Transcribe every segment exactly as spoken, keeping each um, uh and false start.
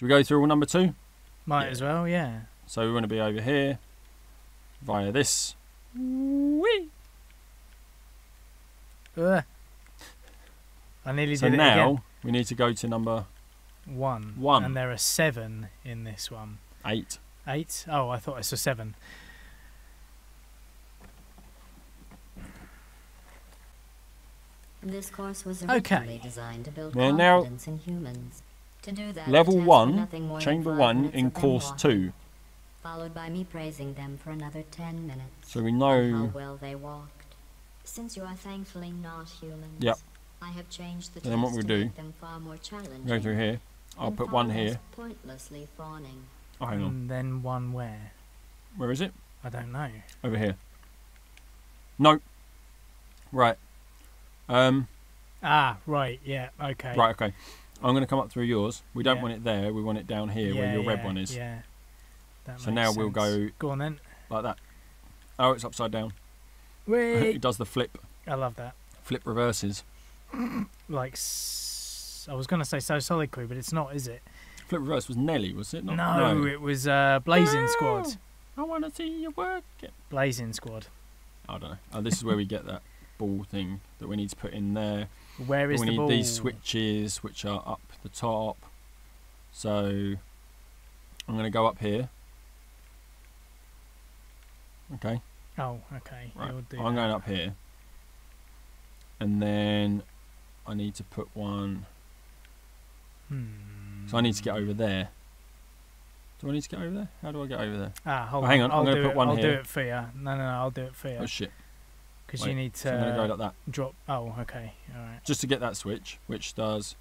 Should we go through all number two? Might yeah. as well, yeah. So we want to be over here via this. Whee! Uh, I nearly so did it again. So now we need to go to number one. One. And there are seven in this one. Eight. Eight? Oh, I thought I saw seven. This course was originally okay. designed to build We're confidence now in humans. To do that, level one, chamber one in course two. Followed by me praising them for another ten minutes. So we know how well they walked. Since you are thankfully not humans, yep. I have changed the then what we do? Them far more challenging. Go through here. I'll put one here. Pointlessly fawning. Oh, hang on. And then one where? Where is it? I don't know. Over here. No. Right. Um, ah, right, yeah, okay. Right, okay. I'm going to come up through yours. We don't yeah. want it there. We want it down here yeah, where your yeah, red one is. Yeah, that So now sense. we'll go... Go on then. Like that. Oh, it's upside down. Wait. It does the flip. I love that. Flip reverses. Like... S I was going to say So Solid Crew, but it's not, is it? Flip reverse was Nelly, was it? Not, no, no, it was uh, Blazing oh, Squad. I want to see you work it. Blazing Squad. I don't know. Oh, this is where we get that ball thing that we need to put in there. Where is we the need ball? These switches which are up the top. So I'm going to go up here. Okay. Oh, okay. Right. You'll do I'm that. going up here. And then I need to put one. Hmm. So I need to get over there. Do I need to get over there? How do I get over there? Ah, hold oh, hang on. on. I'm going to put it. one I'll here. I'll do it for you. No, no, no. I'll do it for you. Oh, shit. Because you need to so I'm gonna go like that. drop. Oh, okay, all right. Just to get that switch, which does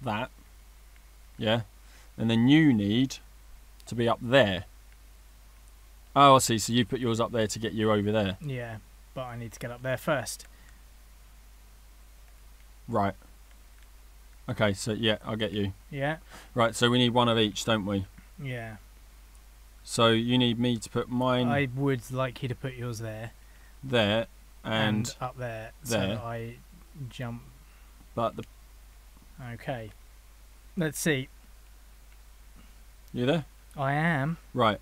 that, yeah, and then you need to be up there. Oh, I see. So you put yours up there to get you over there. Yeah, but I need to get up there first. Right. Okay. So yeah, I'll get you. Yeah. Right. So we need one of each, don't we? Yeah. So you need me to put mine. I would like you to put yours there. There and, and up there, there. So I jump. But the okay, let's see. You there? I am. Right.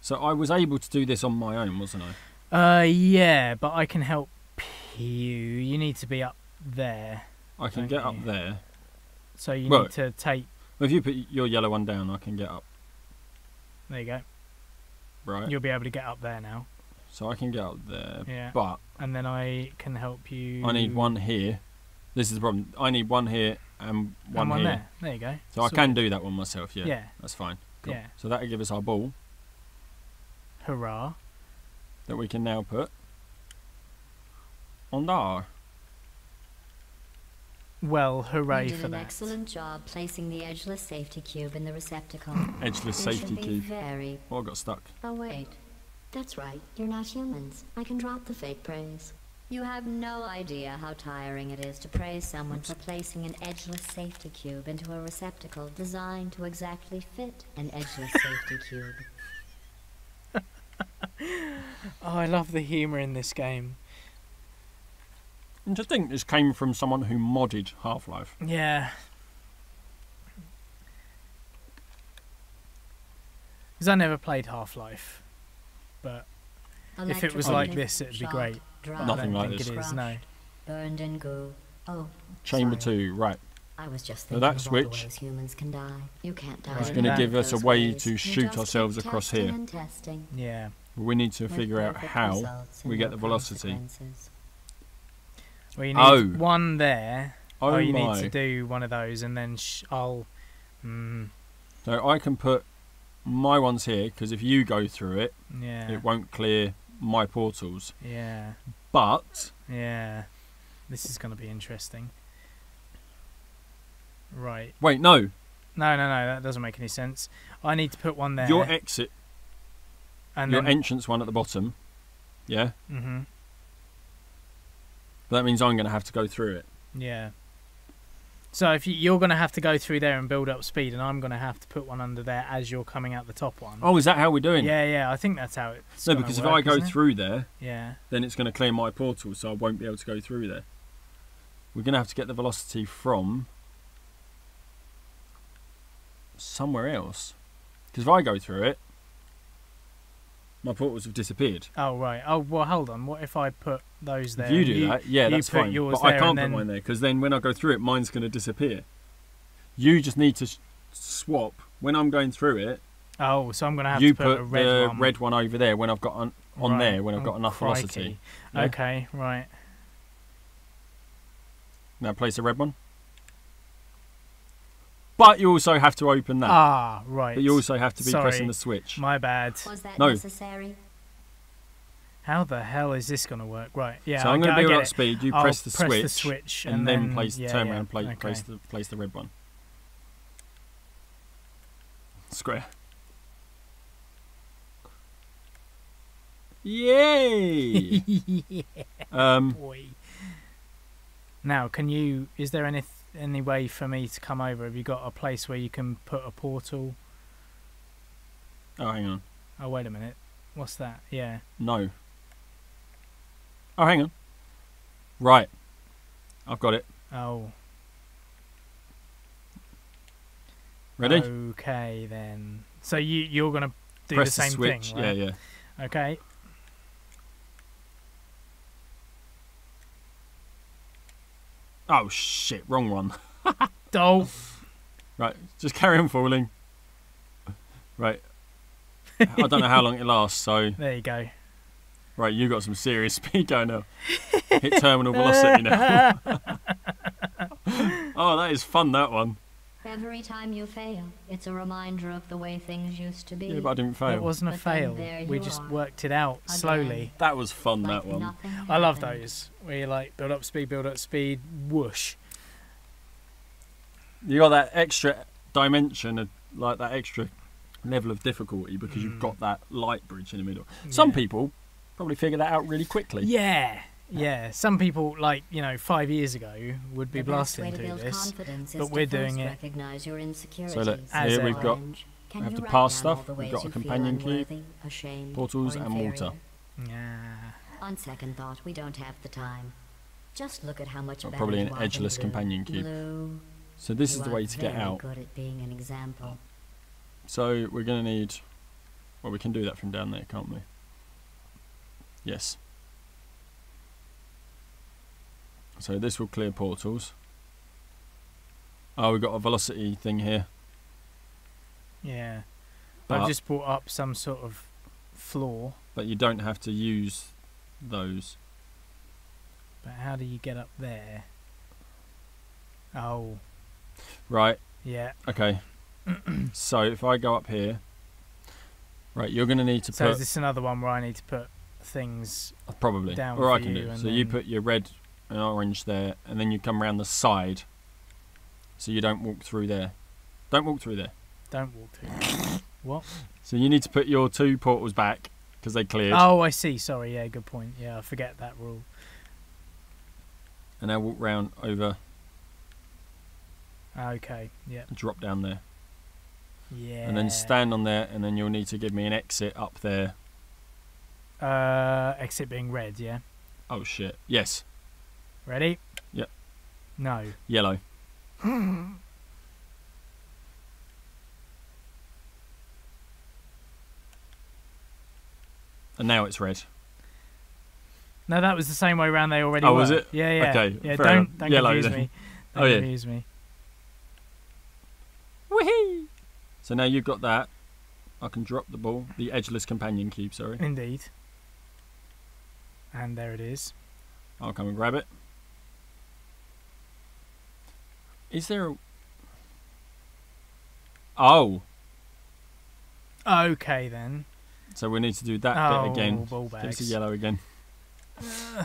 So I was able to do this on my own, wasn't I? Uh, yeah, but I can help you. You need to be up there. I can get you? up there. So you well, need to take. If you put your yellow one down, I can get up. There you go. Right. You'll be able to get up there now. So I can get up there, yeah. but... And then I can help you... I need one here. This is the problem. I need one here and one, and one here. there. There you go. So Sweet. I can do that one myself, yeah. Yeah. That's fine. Cool. Yeah. So that'll give us our ball. Hurrah. That we can now put... on there. Well, hooray for that. You did an excellent job placing the edgeless safety cube in the receptacle. edgeless safety cube. Very oh, I got stuck. Oh, wait. That's right, you're not humans. I can drop the fake praise. You have no idea how tiring it is to praise someone for placing an edgeless safety cube into a receptacle designed to exactly fit an edgeless safety cube. Oh, I love the humour in this game. And to think this came from someone who modded Half-Life. Yeah. Because I never played Half-Life. But if it was like this, it'd be great. Drowned, Nothing like this. It is, no. Burned and goo. Oh, Chamber sorry. two, right. I was just so that switch is going to give us a way ways. to shoot ourselves across here. Yeah. We need to With figure out how we get the velocity. Well, you need oh. one there. Oh, oh you my. need to do one of those, and then sh I'll. Mm. So I can put. My one's here because if you go through it, yeah. it won't clear my portals. Yeah. But yeah, this is going to be interesting. Right. Wait, no. No, no, no. That doesn't make any sense. I need to put one there. Your exit. And your then... entrance one at the bottom. Yeah. Mm-hmm. That means I'm going to have to go through it. Yeah. So if you, you're going to have to go through there and build up speed, and I'm going to have to put one under there as you're coming out the top one. Oh, is that how we're doing it? Yeah, yeah, I think that's how it's No, because work, if I go through it? there, yeah, then it's going to clear my portal, so I won't be able to go through there. We're going to have to get the velocity from... somewhere else. Because if I go through it, my portals have disappeared. Oh, right. Oh, well, hold on. What if I put those there? If you do you, that, yeah, that's fine. But I can't then... put mine there, because then when I go through it, mine's going to disappear. You just need to swap. When I'm going through it... Oh, so I'm going to have to put, put a red the one. red one over there when I've got on, on right. there, when I've oh, got enough crikey. velocity. Yeah. Okay, right. Now place the red one. But you also have to open that. Ah, right. But you also have to be Sorry. pressing the switch. My bad. Was that no. necessary? How the hell is this going to work? Right, yeah. So I'm going to be about speed. You I'll press the press switch. the switch. And, and then, then place, yeah, turn yeah. around, place, okay. place, the, place the red one. Square. Yay! yeah, um, boy. Now, can you... Is there anything... any way for me to come over? Have you got a place where you can put a portal? Oh, hang on. Oh, wait a minute. What's that? Yeah. No. Oh, hang on. Right. I've got it. Oh. Ready? Okay, then. So you, you're going to do Press the same the switch. thing, right? Yeah, yeah. Okay. Oh shit, wrong one. Doll. Right, just carry on falling. Right. I don't know how long it lasts, so... There you go. Right, you got some serious speed going now. Hit terminal velocity now. Oh, that is fun, that one. Every time you fail, it's a reminder of the way things used to be. Yeah, but I didn't fail. It wasn't a fail. We just are. worked it out Again. slowly. That was fun, like that one. I love those. Where you like, build up speed, build up speed, whoosh. You got that extra dimension, of, like that extra level of difficulty because mm. you've got that light bridge in the middle. Yeah. Some people probably figure that out really quickly. Yeah. Yeah, some people, like, you know, five years ago would be blasting through this, but we're doing it. So look, here we've got, we have to pass stuff, we've got a companion key, portals and water. Yeah. On second thought, we don't have the time. Just look at how much better. Probably an edgeless companion cube. So this is the way to get out. So we're going to need, well, we can do that from down there, can't we? Yes. So this will clear portals. Oh, we've got a velocity thing here. Yeah. But I've just brought up some sort of floor. But you don't have to use those. But how do you get up there? Oh. Right. Yeah. Okay. So if I go up here... Right, you're going to need to so put... So is this another one where I need to put things Probably. down Or I can do. So then... you put your red... an orange there, and then you come around the side so you don't walk through there. Don't walk through there. Don't walk through there. What? So you need to put your two portals back because they cleared. Oh, I see. Sorry. Yeah, good point. Yeah, I forget that rule. And now walk round over. Okay. Yeah. Drop down there. Yeah. And then stand on there, and then you'll need to give me an exit up there. Uh, exit being red, yeah? Oh, shit. Yes. Ready? Yep. No. Yellow. And now it's red. No, that was the same way around they already were. Oh, was it? Yeah, yeah. Okay. Yeah, don't don't Yellow, confuse then. me. Don't oh, confuse yeah. me. Woohoo! So now you've got that. I can drop the ball. The edgeless companion cube, sorry. Indeed. And there it is. I'll come and grab it. Is there a... Oh. Okay, then. So we need to do that oh, bit again. Ball bags. Give us a yellow again. Uh.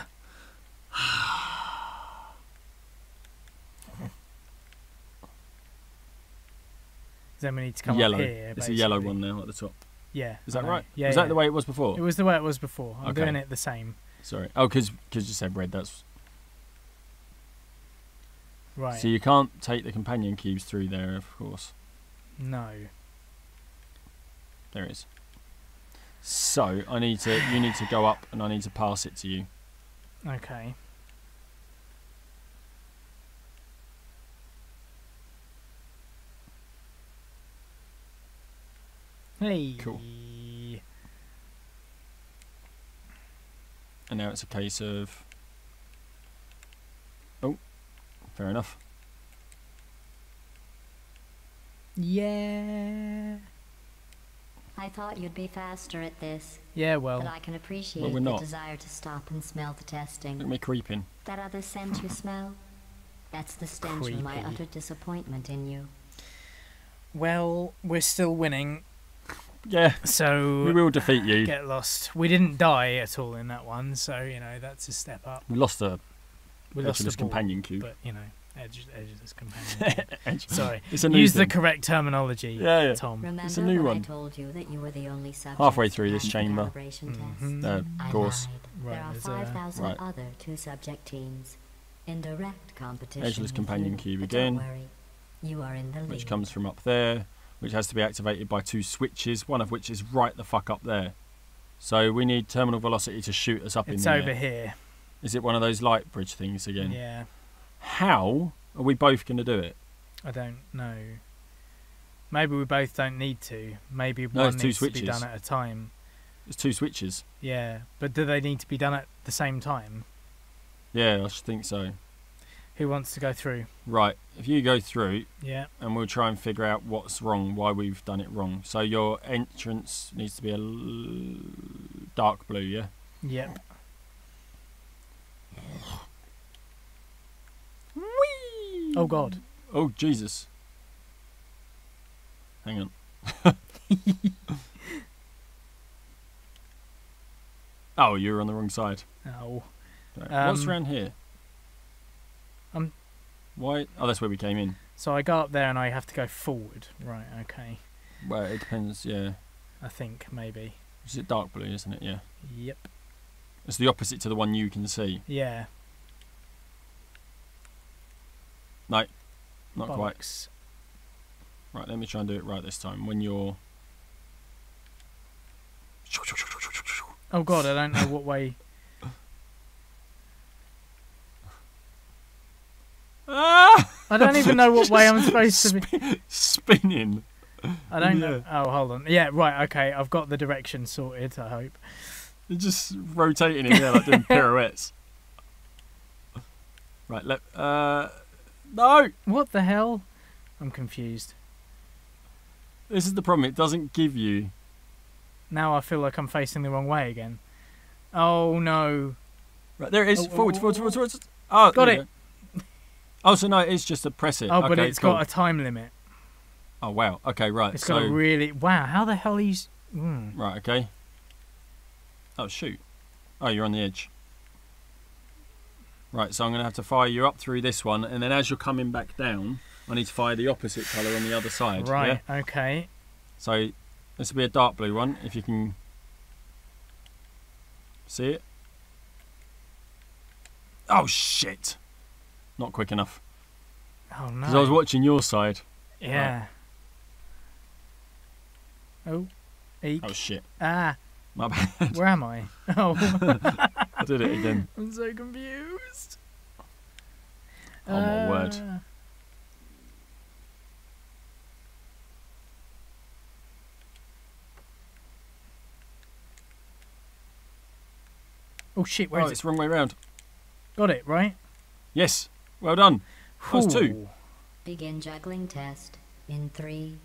Then we need to come yellow. up here. It's basically. a yellow one now at the top. Yeah. Is that okay. right? Yeah. Is yeah. that the way it was before? It was the way it was before. I'm okay. doing it the same. Sorry. Oh, because you said red, that's... Right. So you can't take the companion cubes through there, of course. No. There it is. So I need to you need to go up and I need to pass it to you. Okay. Hey. Cool. And now it's a case of, oh, fair enough. Yeah. I thought you'd be faster at this. Yeah, well. But I can appreciate well, we're not. the desire to stop and smell the testing. Look at me creeping. That other scent you smell? That's the stench of my utter disappointment in you. Well, we're still winning. Yeah. So we will defeat you. Get lost. We didn't die at all in that one, so you know that's a step up. We lost a. We lost a companion cube. But you know. Edge, edgeless companion. Edge. Sorry, it's a new use thing. The correct terminology, yeah, yeah. Tom. Remember it's a new one. I told you that you were the only halfway through this chamber. Mm-hmm. No, of course. Right, there are five thousand right. other two subject teams in direct competition. Edgeless companion cube again, worry, you are in the which lead. Comes from up there, which has to be activated by two switches, one of which is right the fuck up there. So we need terminal velocity to shoot us up it's in the It's over air. Here. Is it one of those light bridge things again? Yeah. How are we both going to do it? I don't know. Maybe we both don't need to. Maybe no, one needs switches. to be done at a time. It's two switches. Yeah, but do they need to be done at the same time? Yeah, I think so. Who wants to go through? Right, if you go through, yeah, and we'll try and figure out what's wrong, why we've done it wrong. So your entrance needs to be a dark blue, yeah? Yep. Whee! Oh God! Oh Jesus! Hang on. Oh, you're on the wrong side. Oh. Okay. Um, What's around here? Um. Why? Oh, that's where we came in. So I go up there and I have to go forward. Right. Okay. Well, it depends. Yeah. I think maybe. Is it dark blue? Isn't it? Yeah. Yep. It's the opposite to the one you can see. Yeah. No, not Bollocks. quite. Right, let me try and do it right this time. When you're... Oh God, I don't know what way... I don't even know what way I'm supposed to be... Spinning. I don't yeah. know. Oh, hold on. Yeah, right, okay. I've got the direction sorted, I hope. You're just rotating it, yeah, like doing pirouettes. Right, let... Uh... No! What the hell? I'm confused. This is the problem. It doesn't give you... Now I feel like I'm facing the wrong way again. Oh, no. Right, there it is. Oh, forward, oh, forward, forward, forward. Oh, got it. Go. Oh, so no, it is just a press it. Oh, okay, but it's cool. got a time limit. Oh, wow. Okay, right. It's so... got a really... Wow, how the hell he's... Mm. Right, okay. Oh, shoot. Oh, you're on the edge. Right, so I'm going to have to fire you up through this one, and then as you're coming back down, I need to fire the opposite colour on the other side. Right, yeah? Okay. So this will be a dark blue one, if you can see it. Oh, shit. Not quick enough. Oh, no. Because I was watching your side. Yeah. Right. Oh, eek. Oh, shit. Ah. My bad. Where am I? Oh. I did it again. I'm so confused. Oh, uh, my word. Oh, shit, where oh, is it's it? It's the wrong way round. Got it, right? Yes. Well done. That was two. Begin juggling test in three,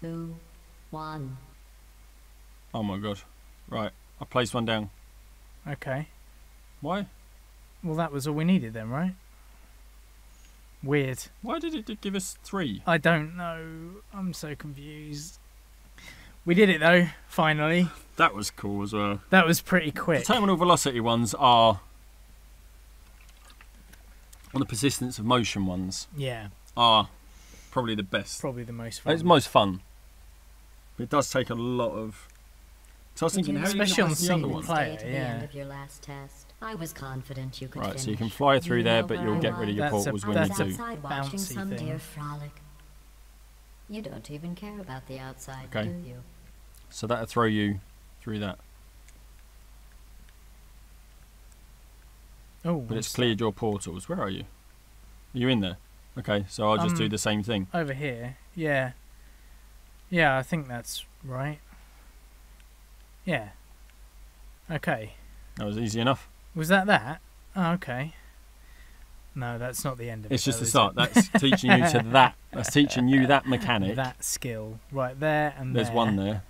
two, one. Oh, my God. Right, I placed one down. Okay. Why? Well, that was all we needed then, right? Weird. Why did it give us three? I don't know. I'm so confused. We did it, though, finally. That was cool as well. That was pretty quick. The terminal velocity ones are... Well, the persistence of motion ones. Yeah. Are probably the best. Probably the most fun. It's most fun. It does take a lot of... So I was thinking, how especially on single player, yeah. I was confident you could right, finish. So you can fly through you there, but you'll I get rid of your portals a, when you do. Bouncy some thing. Dear frolic. You don't even care about the outside, okay. do you? So that'll throw you through that. Oh, but it's cleared your portals. Where are you? Are you in there? Okay, so I'll just um, do the same thing. Over here, yeah. Yeah, I think that's right. Yeah. Okay. That was easy enough. Was that that? Oh, okay. No, that's not the end of it. It's just the start. That's teaching you to that. That's teaching you that mechanic. That skill. Right there and there. There's one there.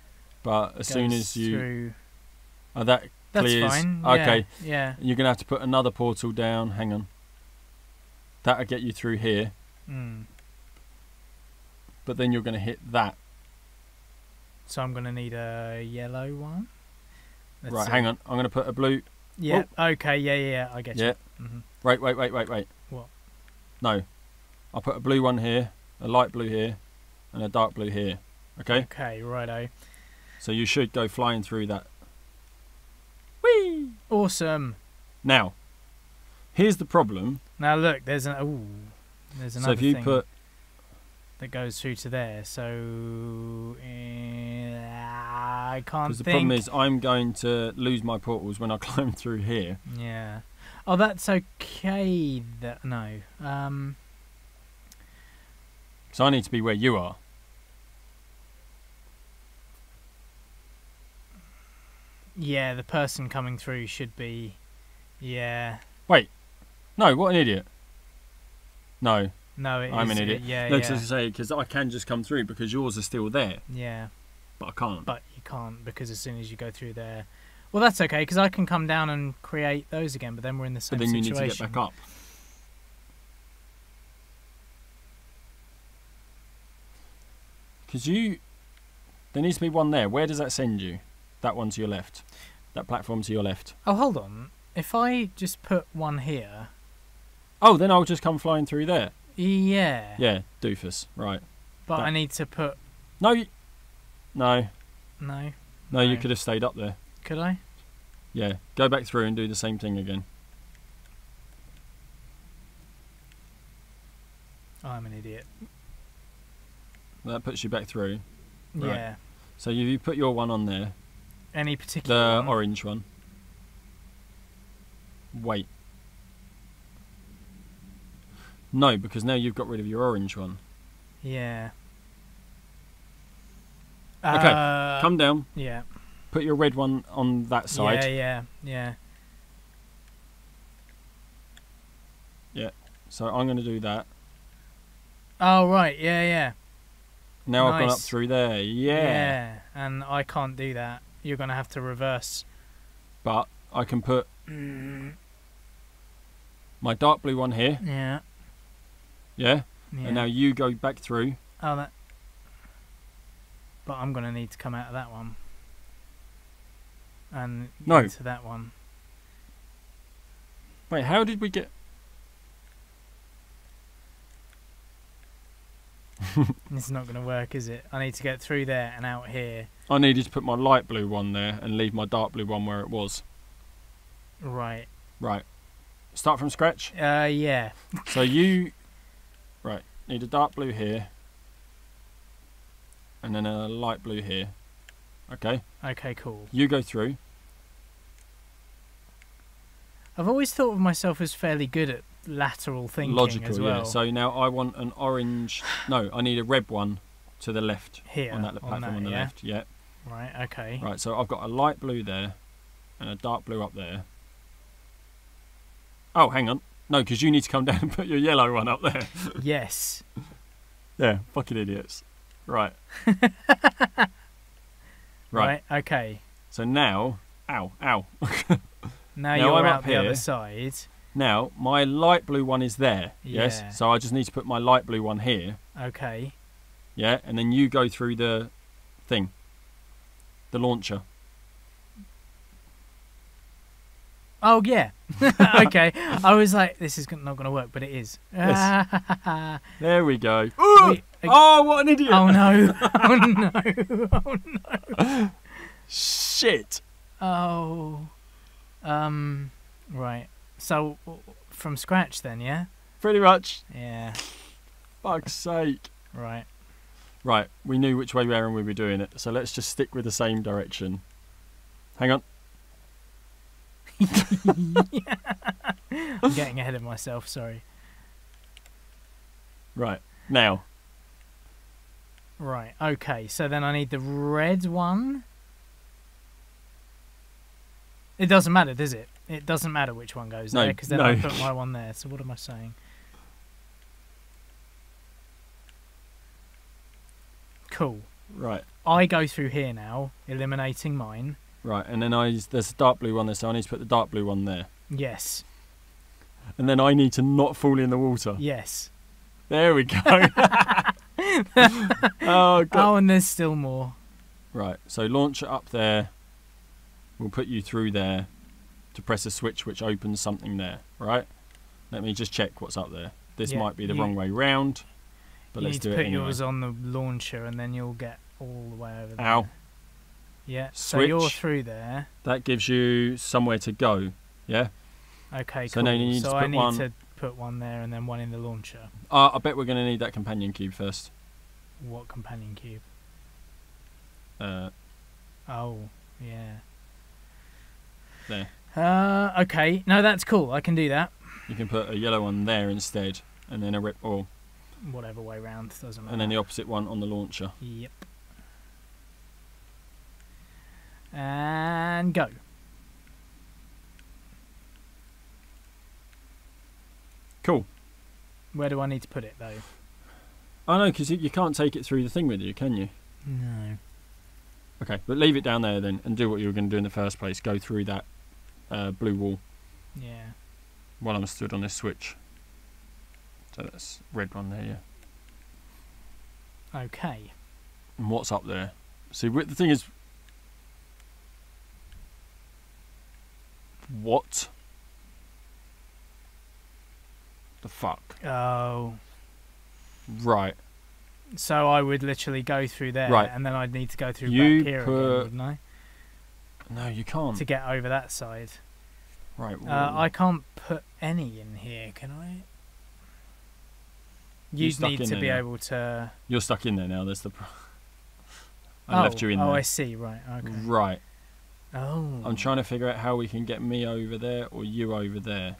But as soon as you... Through... Oh, that clears. That's fine. Okay. Yeah. Yeah. You're going to have to put another portal down. Hang on. That'll get you through here. Mm. But then you're going to hit that. So I'm going to need a yellow one. Let's right, see. Hang on. I'm going to put a blue. Yeah. Oh. Okay. Yeah, yeah, yeah. I get yeah. you. Mm-hmm. Wait, wait, wait, wait, wait. What? No. I'll put a blue one here, a light blue here, and a dark blue here. Okay? Okay, righto. So you should go flying through that. Whee! Awesome. Now, here's the problem. Now look, there's an... Ooh, there's another so if you thing put... that goes through to there. So... I can't think. Because the problem is I'm going to lose my portals when I climb through here. Yeah. Oh, that's okay. That, no. Um, so I need to be where you are. Yeah, the person coming through should be... Yeah. Wait. No, what an idiot. No. No, it I'm is, an idiot. It, yeah, no, yeah. Because I, say, I can just come through because yours are still there. Yeah. But I can't. But you can't because as soon as you go through there... Well, that's okay, because I can come down and create those again, but then we're in the same situation. But then situation. You need to get back up. Because you... There needs to be one there. Where does that send you? That one to your left. That platform to your left. Oh, hold on. If I just put one here... Oh, then I'll just come flying through there. Yeah. Yeah, doofus. Right. But that. I need to put... No. You... No. No. No. No, you could have stayed up there. Could I? Yeah, go back through and do the same thing again. I'm an idiot. That puts you back through. Right. Yeah. So you, you put your one on there. Any particular The one? Orange one. Wait. No, because now you've got rid of your orange one. Yeah. Okay, uh, come down. Yeah. Put your red one on that side. Yeah, yeah, yeah. Yeah, so I'm going to do that. Oh, right, yeah, yeah. Now nice. I've gone up through there, yeah. Yeah, and I can't do that. You're going to have to reverse. But I can put mm. my dark blue one here. Yeah. Yeah? Yeah, and now you go back through. Oh, that. But I'm going to need to come out of that one. And no. into that one. Wait, how did we get... It's not going to work, is it? I need to get through there and out here. I needed to put my light blue one there and leave my dark blue one where it was. Right. Right. Start from scratch? Uh, yeah. So you... Right. Need a dark blue here. And then a light blue here. Okay. Okay, cool. You go through. I've always thought of myself as fairly good at lateral thinking Logical, as well. Yeah. So now I want an orange... No, I need a red one to the left. Here. On that platform on, that, on the yeah. left. Yeah. Right, okay. Right, so I've got a light blue there and a dark blue up there. Oh, hang on. No, because you need to come down and put your yellow one up there. Yes. Yeah, fucking idiots. Right. Right. Right, okay. So now, ow, ow. now, now you're I'm out up the here. Other side. Now, my light blue one is there, yeah. yes? So I just need to put my light blue one here. Okay. Yeah, and then you go through the thing, the launcher. Oh, yeah. Okay. I was like, this is not going to work, but it is. Yes. There we go. We, oh, what an idiot. Oh, no. Oh, no. Oh, no. Shit. Oh. Um. Right. So, from scratch then, yeah? Pretty much. Yeah. Fuck's sake. Right. Right. We knew which way we were and we were doing it, so let's just stick with the same direction. Hang on. Yeah. I'm getting ahead of myself, sorry. Right, now. Right, okay, so then I need the red one. It doesn't matter, does it? It doesn't matter which one goes no, there, because then no. I put my one there. So what am I saying? Cool. Right. I go through here now, eliminating mine. Right, and then I there's a dark blue one there, so I need to put the dark blue one there. Yes. And then I need to not fall in the water. Yes. There we go. Oh, God. Oh, and there's still more. Right, so launch it up there. We'll put you through there to press a switch which opens something there, right? Let me just check what's up there. This yeah, might be the you, wrong way round, but let's do it. You need to put anyway. yours on the launcher and then you'll get all the way over there. Ow. Yeah, switch. So you're through there. That gives you somewhere to go, yeah? Okay, so cool. Now you need so to put I need one. to put one there and then one in the launcher. Uh, I bet we're going to need that companion cube first. What companion cube? Uh. Oh, yeah. There. Uh, okay. No, that's cool. I can do that. You can put a yellow one there instead, and then a rip or whatever way round doesn't matter. And then the opposite one on the launcher. Yep. And go. Cool. Where do I need to put it though? I know, because you can't take it through the thing with you, can you? No. Okay, but leave it down there then, and do what you were going to do in the first place. Go through that uh, blue wall. Yeah. While I'm stood on this switch. So that's red one there, yeah. Okay. And what's up there? See, the thing is... What? The fuck? Oh. Right. So I would literally go through there, right. and then I'd need to go through you back here put... again, wouldn't I? No, you can't. To get over that side. Right. Uh, I can't put any in here, can I? You need to be now. able to... You're stuck in there now, that's the... I oh, left you in there. Oh, I see, right, okay. Right. Oh. I'm trying to figure out how we can get me over there or you over there.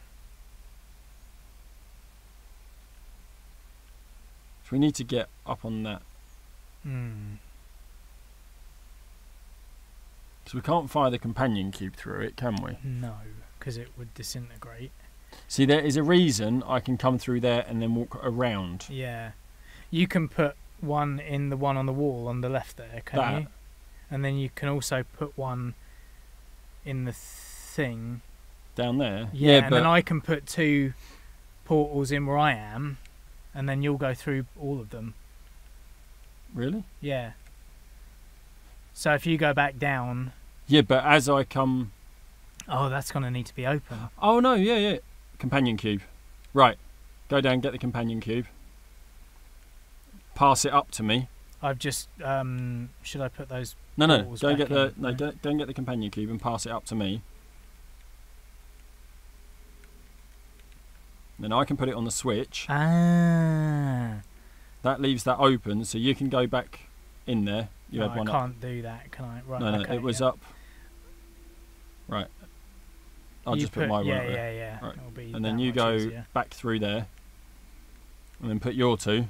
We need to get up on that. Mm. So we can't fire the companion cube through it, can we? No, because it would disintegrate. See, there is a reason I can come through there and then walk around. Yeah. You can put one in the one on the wall on the left there, can that. you? And then you can also put one in the thing. Down there? Yeah, yeah and but... then I can put two portals in where I am. And then you'll go through all of them. Really? Yeah. So if you go back down... Yeah, but as I come... Oh, that's going to need to be open. Oh, no, yeah, yeah. Companion cube. Right. Go down, get the companion cube. Pass it up to me. I've just... Um, should I put those... No, no, don't get the, no, don't, don't get the companion cube and pass it up to me. Then I can put it on the switch. Ah. That leaves that open, so you can go back in there. You no, had one I can't up. do that, can I? Right, no, no, okay, it was yeah. up. Right. I'll you just put, put my yeah, one up yeah, there. Yeah, yeah, right. It'll be and then you go easier. back through there. And then put your two.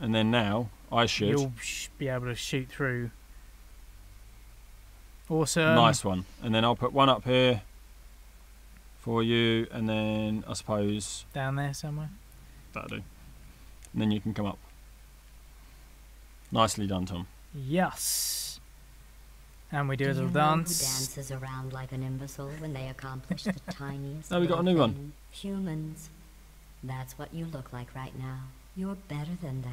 And then now, I should... You'll be able to shoot through. Awesome. Nice one. And then I'll put one up here. For you, and then I suppose down there somewhere. That'll do. And then you can come up. Nicely done, Tom. Yes. And we do, do a little you know dance. Who dances around like an imbecile when they accomplish the tiniest. No, we got a new thing. one. Humans. That's what you look like right now. You're better than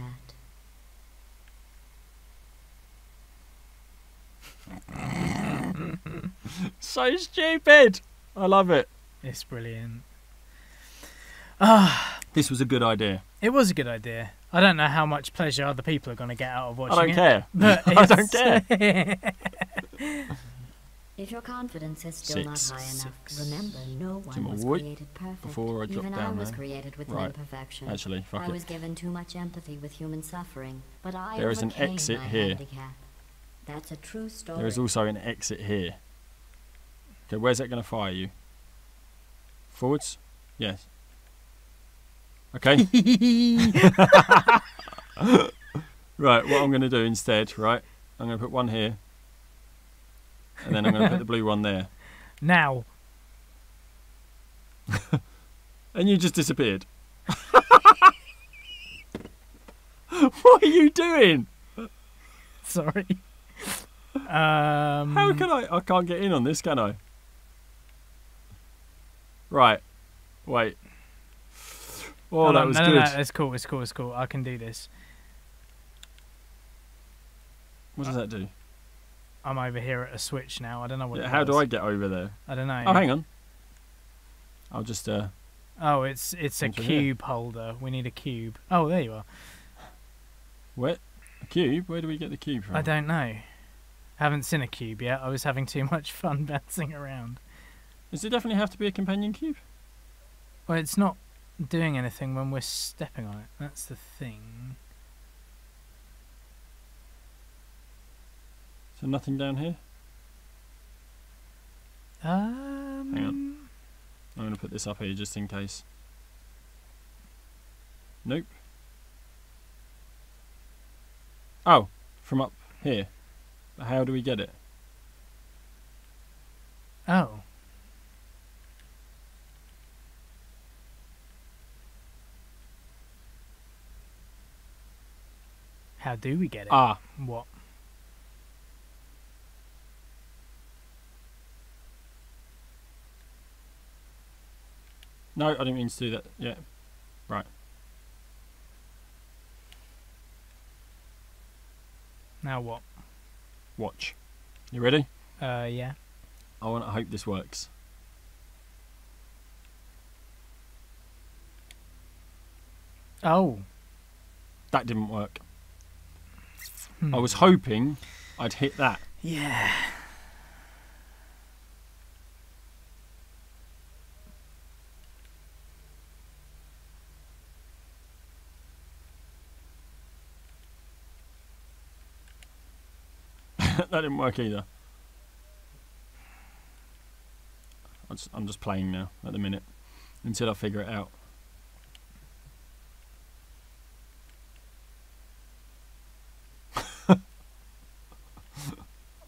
that. So stupid. I love it. It's brilliant. Ah, this was a good idea. It was a good idea. I don't know how much pleasure other people are going to get out of watching it. I don't care. But I don't care. If your confidence is still Six. not high enough, Six. remember no one was created perfect. Before I dropped Even down I was there. created with right. imperfection. Actually, fuck I it. was given too much empathy with human suffering, but I There is an exit here. Handicap. That's a true story. There is also an exit here. Okay, where's that going to fire you? Forwards? Yes. Okay. Right, what I'm going to do instead, right? I'm going to put one here. and then I'm going to put the blue one there. Now. And you just disappeared. What are you doing? Sorry. Um, How can I? I can't get in on this, can I? Right. Wait. Oh, that on, was no, good. No, no, it's cool. It's cool. It's cool. I can do this. What does uh, that do? I'm over here at a switch now. I don't know what. Yeah, how does. do I get over there? I don't know. Oh, hang on. I'll just. Uh, oh, it's it's a cube holder. We need a cube. Oh, there you are. What? A cube? Where do we get the cube from? I don't know. I haven't seen a cube yet. I was having too much fun bouncing around. Does it definitely have to be a companion cube? Well, it's not doing anything when we're stepping on it. That's the thing. So nothing down here? Um, Hang on. I'm going to put this up here just in case. Nope. Oh, from up here. How do we get it? Oh. How do we get it? Ah. What? No, I didn't mean to do that. Yeah. Right. Now what? Watch. You ready? Uh, yeah. I want to hope this works. Oh. That didn't work. Hmm. I was hoping I'd hit that. Yeah. That didn't work either. I'm just playing now at the minute until I figure it out.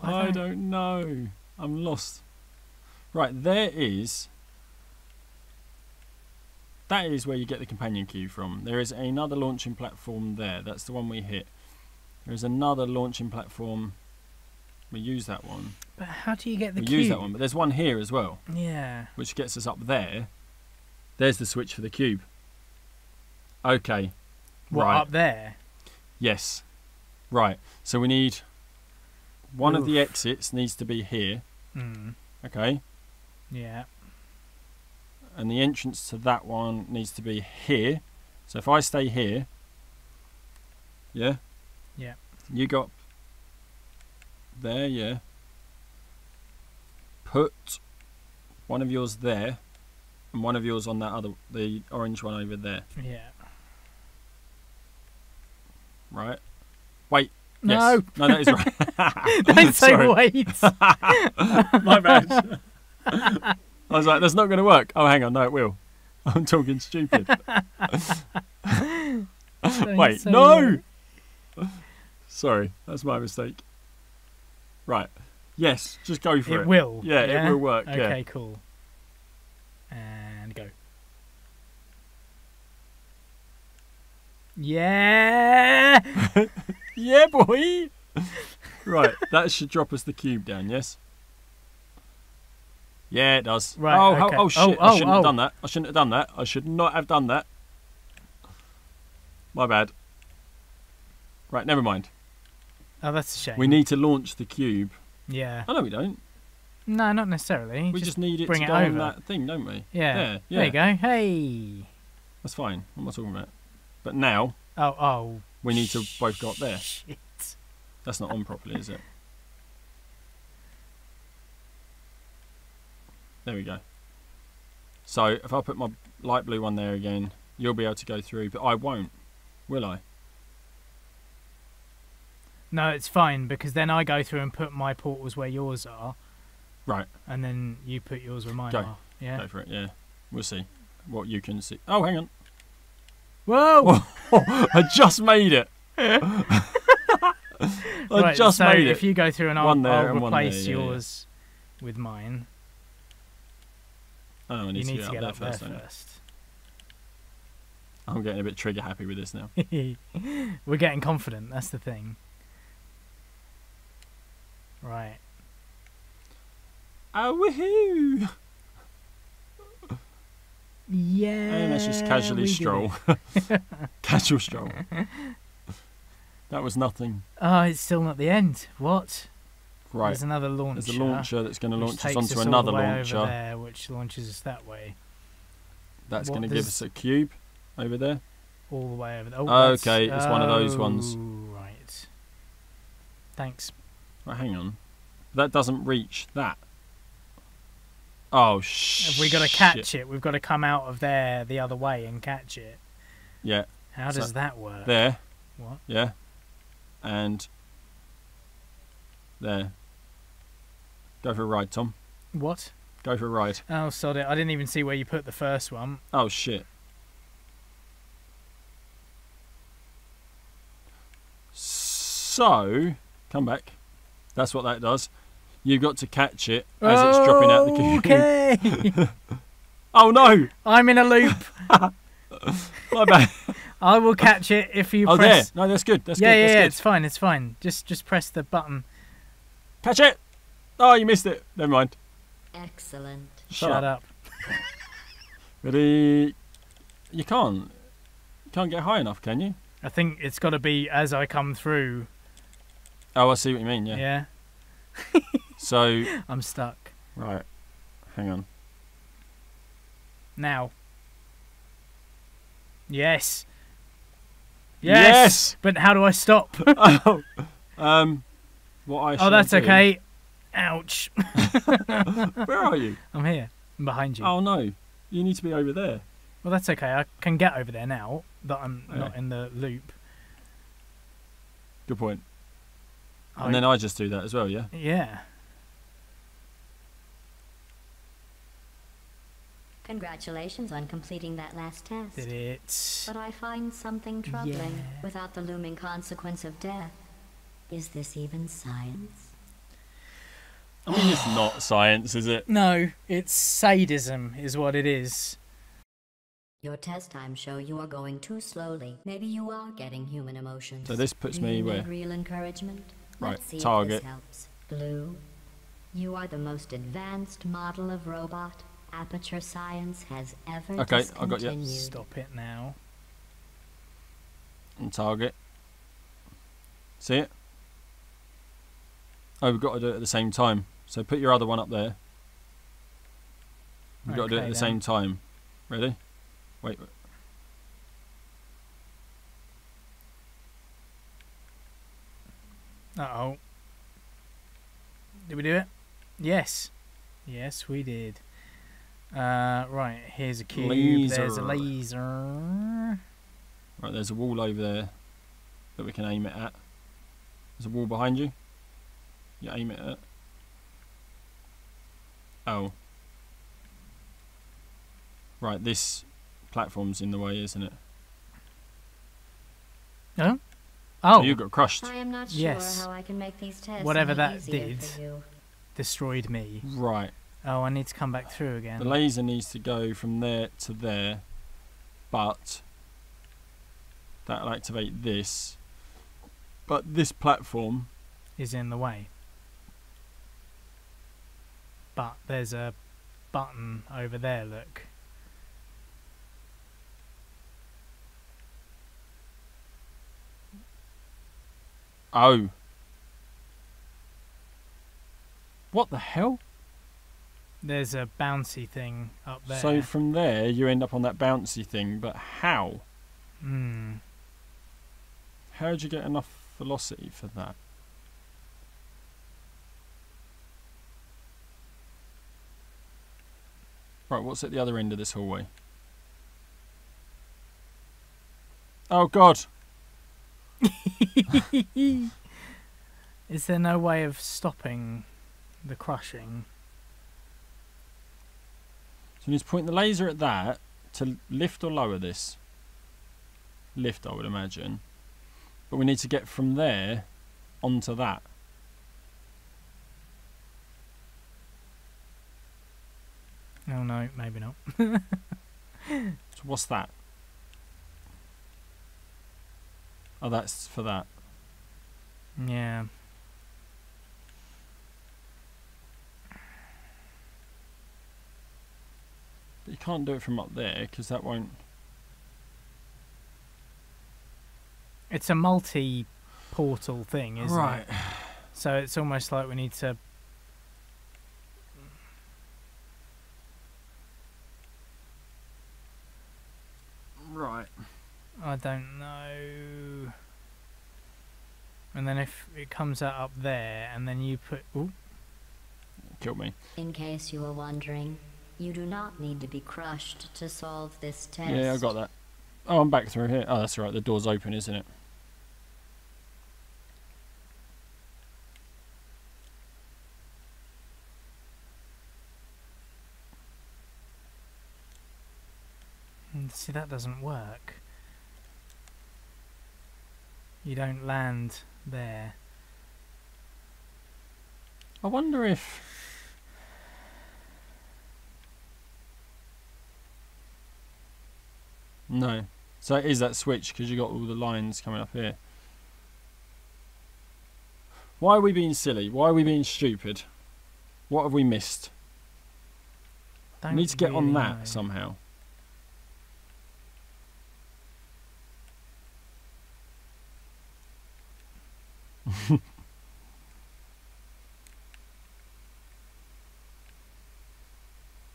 I don't know. I'm lost. Right, there is... That is where you get the companion cube from. There is another launching platform there. That's the one we hit. There is another launching platform... We use that one. But how do you get the we cube? We use that one, but there's one here as well. Yeah. Which gets us up there. There's the switch for the cube. Okay. What, right. Up there? Yes. Right. So we need... One Oof. of the exits needs to be here. Mm. Okay? Yeah. And the entrance to that one needs to be here. So if I stay here... Yeah? Yeah. You got... There, yeah. Put one of yours there, and one of yours on that other, the orange one over there. Yeah. Right. Wait. No. Yes. No, that is right. Don't say wait. My bad. I was like, that's not going to work. Oh, hang on. No, it will. I'm talking stupid. Wait. No. That. Sorry. That's my mistake. Right. Yes, just go for it. It will. Yeah, yeah? It will work. Okay, yeah. Cool. And go. Yeah! Yeah, boy! Right, that should drop us the cube down, yes? Yeah, it does. Right, oh, okay. oh, oh, shit. Oh, oh, I shouldn't oh. have done that. I shouldn't have done that. I should not have done that. My bad. Right, never mind. Oh, that's a shame. We need to launch the cube. Yeah. Oh, no, we don't. No, not necessarily. We just, just need it bring to go on that thing, don't we? Yeah. There, yeah. There you go. Hey. That's fine. I'm not talking about it. But now... Oh, oh. We need to both go up there. Shit. That's not on properly, is it? There we go. So, if I put my light blue one there again, you'll be able to go through, but I won't. Will I? No, it's fine, because then I go through and put my portals where yours are. Right. And then you put yours where mine go. are. Yeah? Go for it, yeah. We'll see what you can see. Oh, hang on. Whoa! Whoa. I just made it. I right, just so made it. If you go through and I'll, I'll replace there, yeah, yours yeah. with mine. Oh, I need, to, need get to get up, up there, up there first. first. I'm getting a bit trigger happy with this now. We're getting confident, that's the thing. Right. Oh, woohoo! Yeah. And let's just casually stroll. Casual stroll. That was nothing. Oh, it's still not the end. What? Right. There's another launcher. There's a launcher that's going to launch us onto another launcher. Over there, which launches us that way. That's going to give us a cube over there. All the way over there. Oh, okay, it's oh, one of those ones. Right. Thanks. Right, hang on. That doesn't reach that. Oh, shit. We've got to catch it. We've got to come out of there the other way and catch it. Yeah. How does so, that work? There. What? Yeah. And there. Go for a ride, Tom. What? Go for a ride. Oh, sod it. I didn't even see where you put the first one. Oh, shit. So, come back. That's what that does. You've got to catch it as oh, it's dropping out the cube. Okay. Oh no! I'm in a loop. My bad. I will catch it if you oh, press. Oh there. No, that's good. That's yeah, good. Yeah, that's yeah. Good. It's fine. It's fine. Just, just press the button. Catch it! Oh, you missed it. Never mind. Excellent. Shut, Shut up. up. Ready? You can't. You can't get high enough, can you? I think it's got to be as I come through. Oh, I see what you mean. Yeah. Yeah. So I'm stuck. Right. Hang on. Now. Yes. Yes. Yes. But how do I stop? oh. Um what I Oh, that's do. okay. Ouch. Where are you? I'm here. I'm behind you. Oh no. You need to be over there. Well, that's okay. I can get over there now that I'm okay. not in the loop. Good point. And then I just do that as well, yeah? Yeah. Congratulations on completing that last test. Did it. But I find something troubling yeah. without the looming consequence of death. Is this even science? I mean, it's not science, is it? No, it's sadism is what it is. Your test time show you are going too slowly. Maybe you are getting human emotions. So this puts me where? Real encouragement. Right, let's see target. If this helps. Blue, you are the most advanced model of robot Aperture Science has ever okay, I got you. Stop it now. And target. See it? Oh, we've got to do it at the same time. So put your other one up there. We've okay, got to do it at the then. same time. Ready? Wait. wait. Uh-oh. Did we do it? Yes. Yes, we did. Uh, right, here's a cube. Laser. There's a laser. Right, there's a wall over there that we can aim it at. There's a wall behind you. You aim it at. Oh. Right, this platform's in the way, isn't it? No? Oh, so you got crushed. I am not sure yes. how I can make these tests. Whatever that did destroyed me. Right. Oh, I need to come back through again. The laser needs to go from there to there, but that'll activate this. But this platform is in the way. But there's a button over there, look. Oh. What the hell? There's a bouncy thing up there. So from there, you end up on that bouncy thing, but how? Hmm. How did you get enough velocity for that? Right, what's at the other end of this hallway? Oh, God. Is there no way of stopping the crushing? So you need to point the laser at that to lift or lower this. Lift, I would imagine. But we need to get from there onto that. Oh no, maybe not. So what's that? Oh, that's for that. Yeah. But you can't do it from up there because that won't. It's a multi-portal thing, isn't it? Right. So it's almost like we need to. Right. I don't know. And then if it comes out up there, and then you put. Ooh. Kill me. In case you were wondering, you do not need to be crushed to solve this test. Yeah, I got that. Oh, I'm back through here. Oh, that's right. The door's open, isn't it? See, that doesn't work. You don't land there. I wonder if... No. So it is that switch, because you got all the lines coming up here. Why are we being silly? Why are we being stupid? What have we missed? Don't we need to get really on that know. somehow.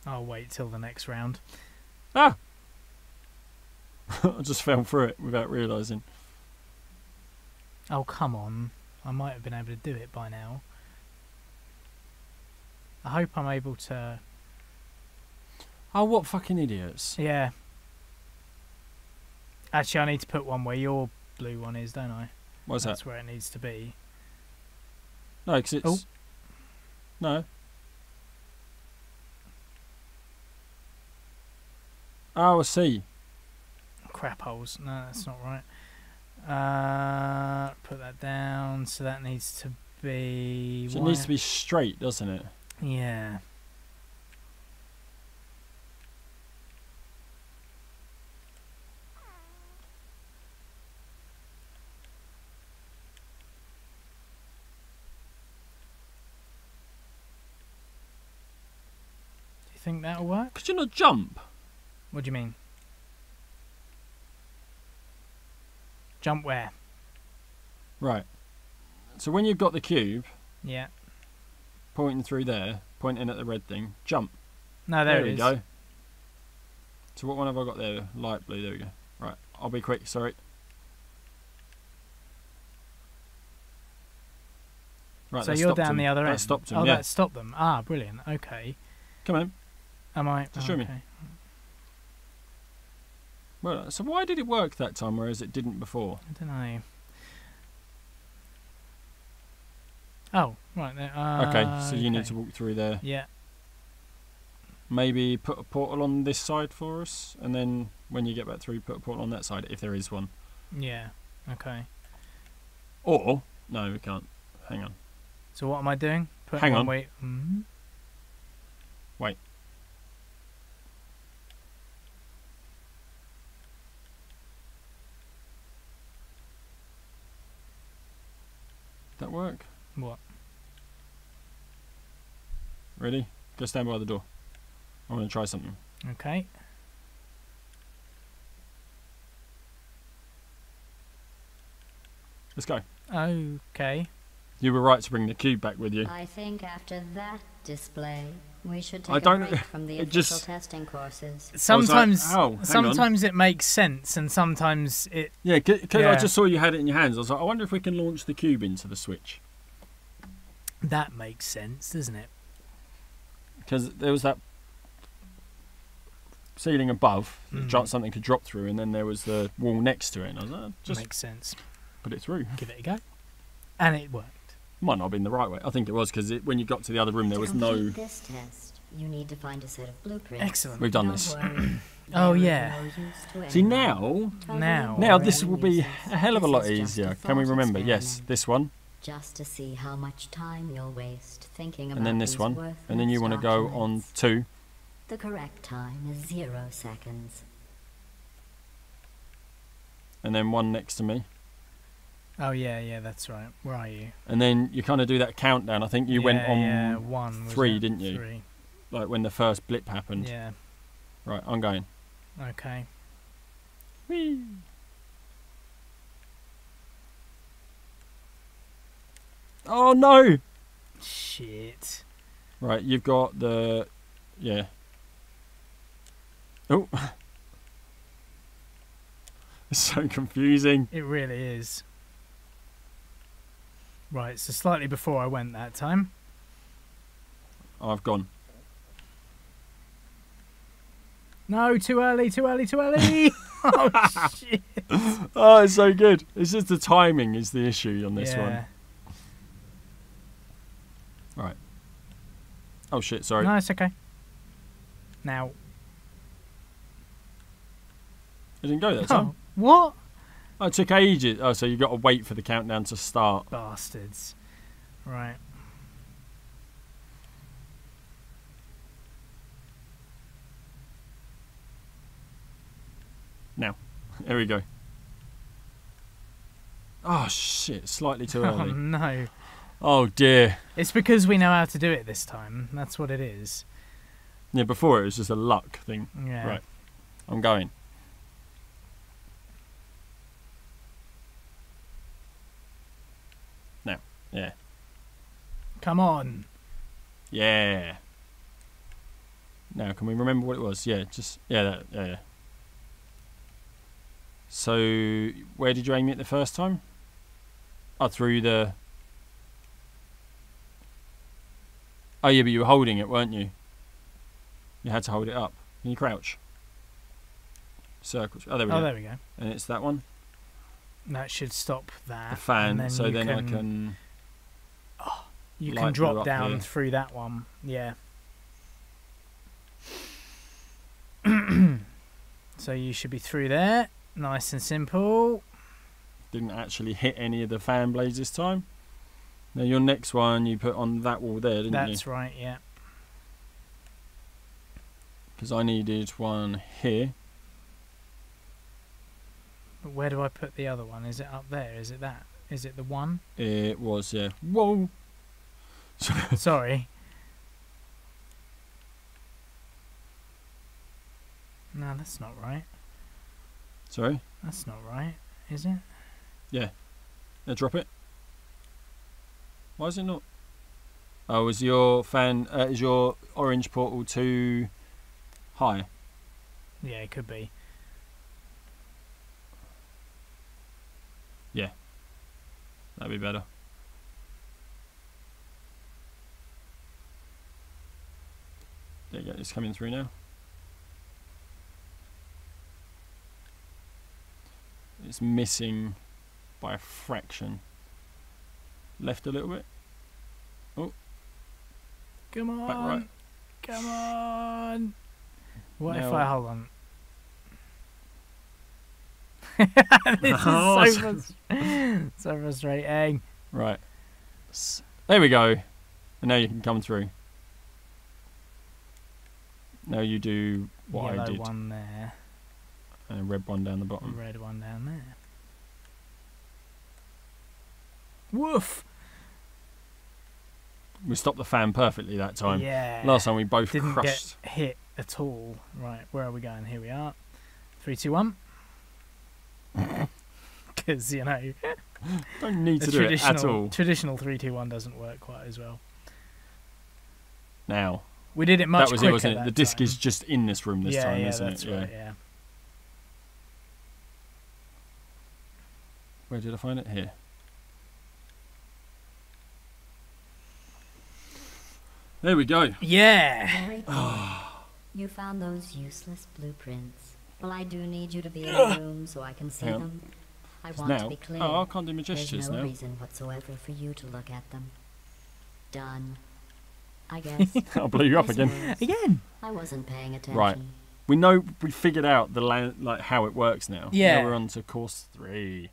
I'll wait till the next round. Ah! I just fell through it without realising. Oh, come on. I might have been able to do it by now. I hope I'm able to... Oh, what fucking idiots. Yeah. Actually, I need to put one where your blue one is, don't I? What's that? That's where it needs to be. No, because it's... Oh. No. Oh, I see. Crap holes. No, that's not right. Uh, put that down. So that needs to be... So it needs to be straight, doesn't it? Yeah. Think that'll work? Could you not jump? What do you mean? Jump where? Right. So when you've got the cube, yeah, pointing through there, pointing at the red thing, jump. No, there, there it is. There we go. So what one have I got there? Light blue. There we go. Right. I'll be quick. Sorry. Right. So you're down the other end. That stopped them. Oh, that stopped them. Ah, brilliant. Okay. Come on. Am I? Just show me. Well, so why did it work that time, whereas it didn't before? I don't know. Oh, right there. Uh, okay, so you okay. need to walk through there. Yeah. Maybe put a portal on this side for us, and then when you get back through, put a portal on that side, if there is one. Yeah, okay. Or, no, we can't. Hang on. So what am I doing? Put Hang on. Wait. Mm-hmm. Wait. That work? What? Ready? Go stand by the door. I'm gonna try something. Okay. Let's go. Okay. You were right to bring the cube back with you. I think after that display, we should take I don't, a break from the official just, testing courses. Sometimes, like, oh, sometimes it makes sense, and sometimes it. Yeah, yeah, I just saw you had it in your hands. I was like, I wonder if we can launch the cube into the Switch. That makes sense, doesn't it? Because there was that ceiling above, mm. something could drop through, and then there was the wall next to it. And I was like, just makes sense. Put it through. Give it a go, and it worked. Might not have been the right way. I think it was, because when you got to the other room, there was no. This test, you need to find a set of blueprints. Excellent. We've done this. Oh yeah. See now, now, now this will be a hell of a lot easier. Can we remember? Yes, this one. just to see how much time you'll waste thinking about. And then this one, and then you want to go on two. The correct time is zero seconds. And then one next to me. Oh yeah, yeah, that's right. Where are you? And then you kind of do that countdown. I think you yeah, went on yeah. one, three, didn't you? Three. Like when the first blip happened. Yeah. Right, I'm going. Okay. Whee. Oh no! Shit. Right, you've got the... Yeah. Oh. It's so confusing. It really is. Right, so slightly before I went that time. I've gone. No, too early, too early, too early. Oh, shit. Oh, it's so good. It's just the timing is the issue on this yeah. one. Right. Oh, shit, sorry. No, it's okay. Now. I didn't go that time. Oh, what? Oh, it took ages. Oh, so you've got to wait for the countdown to start. Bastards. Right. Now. There we go. Oh, shit. Slightly too early. Oh, no. Oh, dear. It's because we know how to do it this time. That's what it is. Yeah, before it was just a luck thing. Yeah. Right. I'm going. Now. Yeah. Come on. Yeah. Now, can we remember what it was? Yeah, just... Yeah, that... Yeah, yeah. So, where did you aim it the first time? Oh, through the... Oh, yeah, but you were holding it, weren't you? You had to hold it up. Can you crouch? Circles. Oh, there we oh, go. Oh, there we go. And it's that one. That should stop that. The fan, then so then can, I can... Oh, you can drop down here. Through that one. Yeah. So you should be through there. Nice and simple. Didn't actually hit any of the fan blades this time. Now your next one you put on that wall there, didn't That's you? That's right, yeah. Because I needed one here. But where do I put the other one? Is it up there? Is it that? Is it the one? It was, yeah. Whoa! Sorry. No, that's not right. Sorry? That's not right, is it? Yeah. Now drop it. Why is it not? Oh, is your fan, uh, is your orange portal too high? Yeah, it could be. Yeah. That'd be better. There you go, it's coming through now. It's missing by a fraction. Left a little bit. Oh. Come on. Back right. Come on. What now if I hold on? This oh, is so, frust so frustrating. Right. There we go. And now you can come through. Now you do what Yellow I did. One there. And a red one down the bottom. Red one down there. Woof! We stopped the fan perfectly that time. Yeah. Last time we both Didn't crushed. Get hit at all. Right, where are we going? Here we are. Three, two, one. Because you know, don't need to do it at all. Traditional three, two, one doesn't work quite as well. Now we did it much quicker. That was it, wasn't it? The disc is just in this room this time, isn't it? Yeah, that's right. Yeah. Where did I find it? Here. There we go. Yeah. Oh. You found those useless blueprints. Well, I do need you to be in the room so I can see them. I want now, to be clear. Oh, I can't do my gestures now. There's no now. reason whatsoever for you to look at them. Done. I guess. I'll blow you up again. Again. I wasn't paying attention. Right. We know we figured out the la like how it works now. Yeah. Now we're on to course three.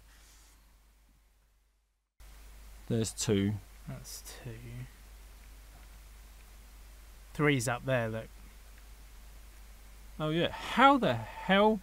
There's two. That's two. Three's up there, look. Oh yeah, how the hell